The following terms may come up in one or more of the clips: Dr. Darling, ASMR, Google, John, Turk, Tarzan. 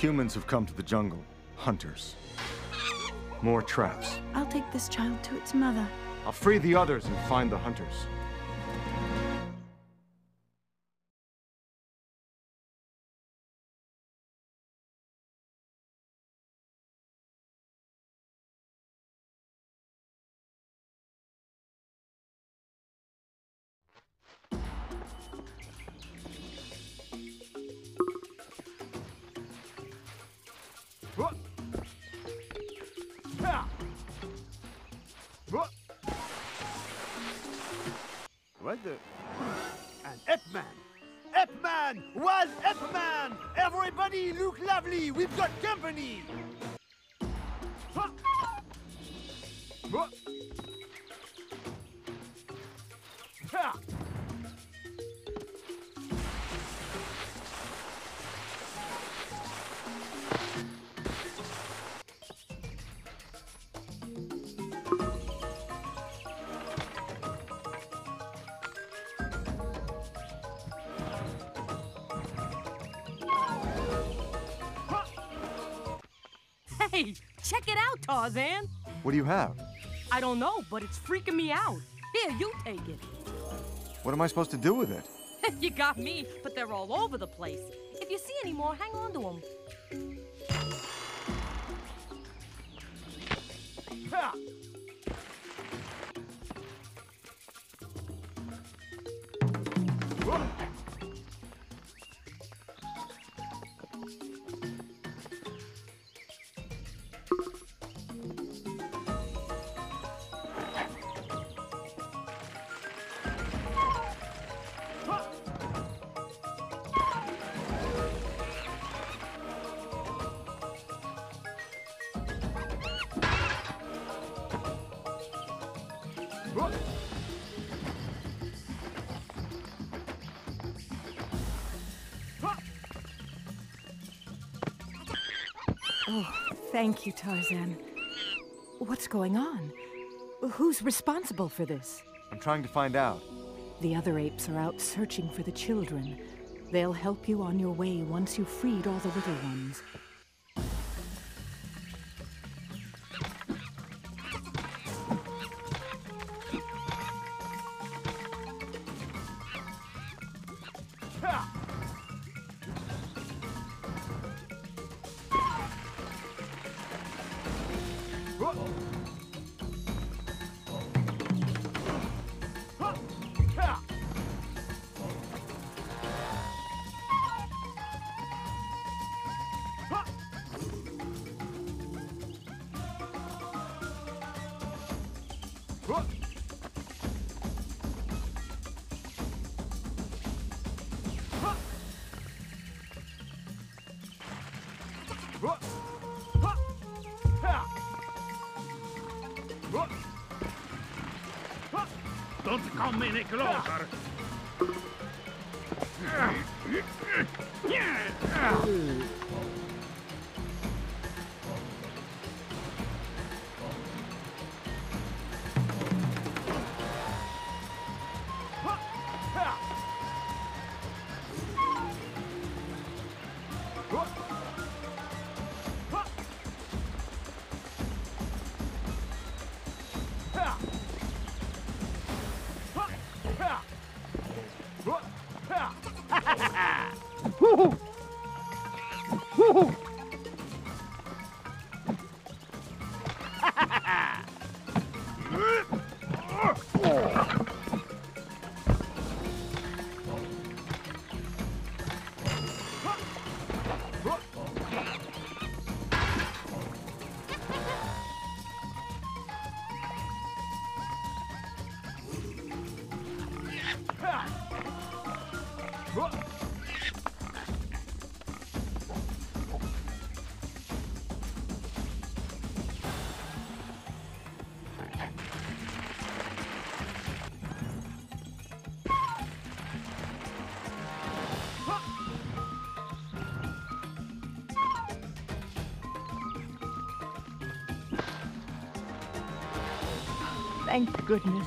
Humans have come to the jungle. Hunters. More traps. I'll take this child to its mother. I'll free the others and find the hunters. Hey, check it out, Tarzan. What do you have? I don't know, but it's freaking me out. Here, you take it. What am I supposed to do with it? You got me, but they're all over the place. If you see any more, hang on to them. Thank you, Tarzan. What's going on? Who's responsible for this? I'm trying to find out. The other apes are out searching for the children. They'll help you on your way once you've freed all the little ones. Don't come any closer. Thank goodness.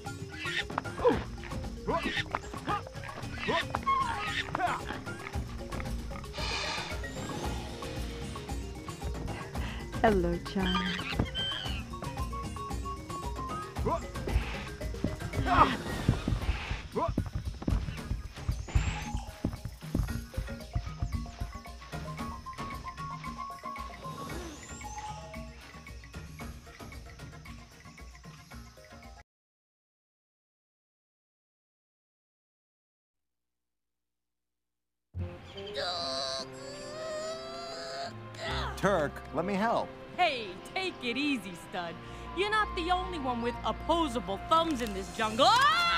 Hello, John. Turk, let me help. Hey, take it easy, stud. You're not the only one with opposable thumbs in this jungle. Ah!